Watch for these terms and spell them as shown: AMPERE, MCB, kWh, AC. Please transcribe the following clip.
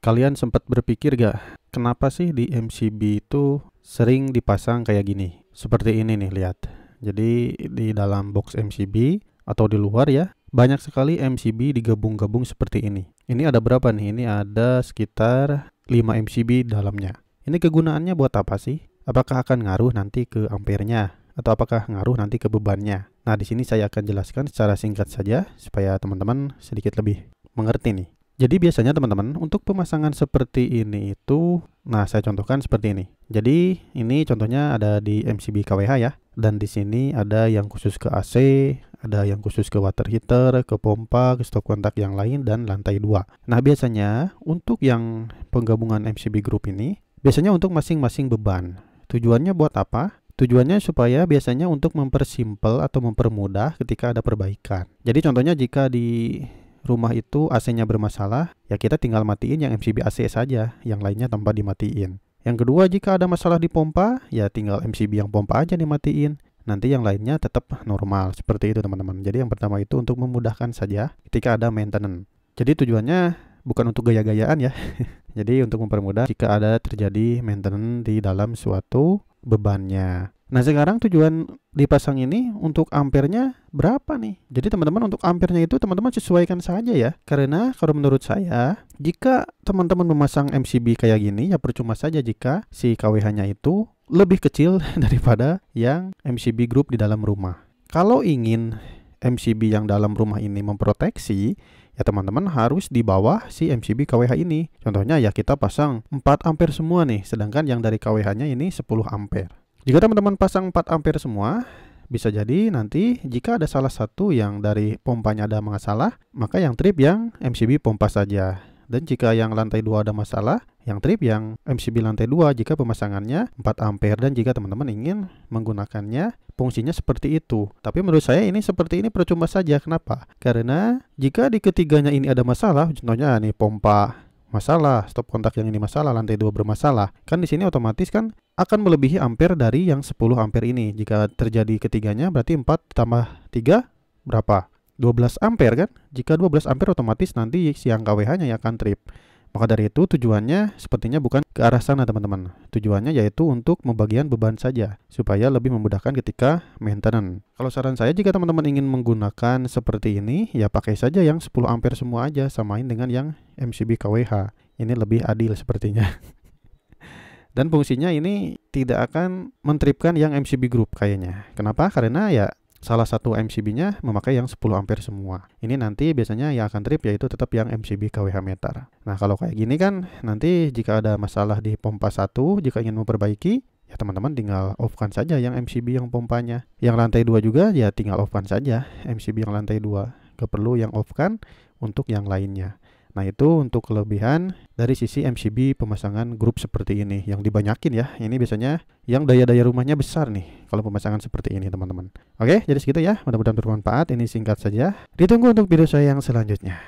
Kalian sempat berpikir gak, kenapa sih di MCB itu sering dipasang kayak gini? Seperti ini nih, lihat. Jadi di dalam box MCB atau di luar ya, banyak sekali MCB digabung-gabung seperti ini. Ini ada berapa nih? Ini ada sekitar 5 MCB dalamnya. Ini kegunaannya buat apa sih? Apakah akan ngaruh nanti ke ampernya? Atau apakah ngaruh nanti ke bebannya? Nah, di sini saya akan jelaskan secara singkat saja supaya teman-teman sedikit lebih mengerti nih. Jadi biasanya teman-teman untuk pemasangan seperti ini itu, nah saya contohkan seperti ini. Jadi ini contohnya ada di MCB KWH ya. Dan di sini ada yang khusus ke AC, ada yang khusus ke water heater, ke pompa, ke stop kontak yang lain, dan lantai 2. Nah biasanya untuk yang penggabungan MCB group ini, biasanya untuk masing-masing beban. Tujuannya buat apa? Tujuannya supaya biasanya untuk mempersimpel atau mempermudah ketika ada perbaikan. Jadi contohnya jika di rumah itu AC-nya bermasalah, ya kita tinggal matiin yang MCB AC saja, yang lainnya tanpa dimatiin. Yang kedua, jika ada masalah di pompa, ya tinggal MCB yang pompa aja dimatiin. Nanti yang lainnya tetap normal, seperti itu teman-teman. Jadi yang pertama itu untuk memudahkan saja ketika ada maintenance. Jadi tujuannya bukan untuk gaya-gayaan ya. Jadi untuk mempermudah jika ada terjadi maintenance di dalam suatu bebannya. Nah sekarang tujuan dipasang ini untuk ampernya berapa nih? Jadi teman-teman untuk ampernya itu teman-teman sesuaikan saja ya. Karena kalau menurut saya, jika teman-teman memasang MCB kayak gini ya percuma saja jika si KWH-nya itu lebih kecil daripada yang MCB group di dalam rumah. Kalau ingin MCB yang dalam rumah ini memproteksi, ya teman-teman harus di bawah si MCB KWH ini. Contohnya ya kita pasang 4 ampere semua nih, sedangkan yang dari KWH-nya ini 10 ampere. Jika teman-teman pasang 4 ampere semua, bisa jadi nanti jika ada salah satu yang dari pompanya ada masalah, maka yang trip yang MCB pompa saja. Dan jika yang lantai 2 ada masalah, yang trip yang MCB lantai 2 jika pemasangannya 4 ampere. Dan jika teman-teman ingin menggunakannya, fungsinya seperti itu. Tapi menurut saya ini seperti ini percuma saja. Kenapa? Karena jika di ketiganya ini ada masalah, contohnya nih pompa masalah, stop kontak yang ini masalah, lantai 2 bermasalah. Kan di sini otomatis kan akan melebihi ampere dari yang 10 ampere ini. Jika terjadi ketiganya berarti 4 tambah 3 berapa? 12 ampere kan? Jika 12 ampere otomatis nanti siang KWH-nya akan trip. Maka dari itu tujuannya sepertinya bukan ke arah sana teman-teman. Tujuannya yaitu untuk membagian beban saja, supaya lebih memudahkan ketika maintenance. Kalau saran saya jika teman-teman ingin menggunakan seperti ini, ya pakai saja yang 10 ampere semua aja, samain dengan yang MCB KWH. Ini lebih adil sepertinya. Dan fungsinya ini tidak akan mentripkan yang MCB group kayaknya. Kenapa? Karena ya salah satu MCB-nya memakai yang 10 ampere semua. Ini nanti biasanya yang akan trip yaitu tetap yang MCB KWH meter. Nah kalau kayak gini kan nanti jika ada masalah di pompa 1, jika ingin memperbaiki, ya teman-teman tinggal off-kan saja yang MCB yang pompanya. Yang lantai 2 juga ya tinggal off-kan saja MCB yang lantai 2. Gak perlu yang off-kan untuk yang lainnya. Nah itu untuk kelebihan dari sisi MCB pemasangan grup seperti ini yang dibanyakin ya. Ini biasanya yang daya-daya rumahnya besar nih kalau pemasangan seperti ini teman-teman. Oke, jadi segitu ya, mudah-mudahan bermanfaat. Ini singkat saja. Ditunggu untuk video saya yang selanjutnya.